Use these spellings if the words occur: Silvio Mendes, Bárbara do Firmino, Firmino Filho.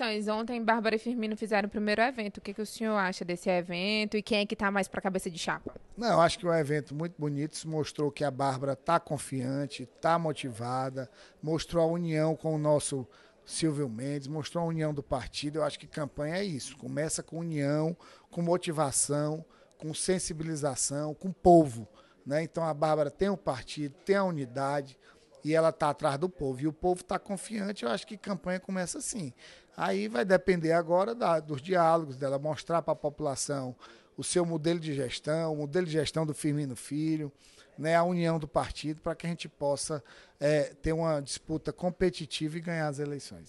questões. Ontem, Bárbara e Firmino fizeram o primeiro evento. O que, que o senhor acha desse evento e quem é que está mais para cabeça de chapa? Não, acho que é um evento muito bonito. Isso mostrou que a Bárbara está confiante, está motivada, mostrou a união com o nosso Silvio Mendes, mostrou a união do partido. Eu acho que campanha é isso. Começa com união, com motivação, com sensibilização, com povo, né? Então a Bárbara tem o partido, tem a unidade e ela está atrás do povo. E o povo está confiante. Eu acho que campanha começa assim. Aí vai depender agora dos diálogos dela, mostrar para a população o seu modelo de gestão, o modelo de gestão do Firmino Filho, né, a união do partido, para que a gente possa ter uma disputa competitiva e ganhar as eleições.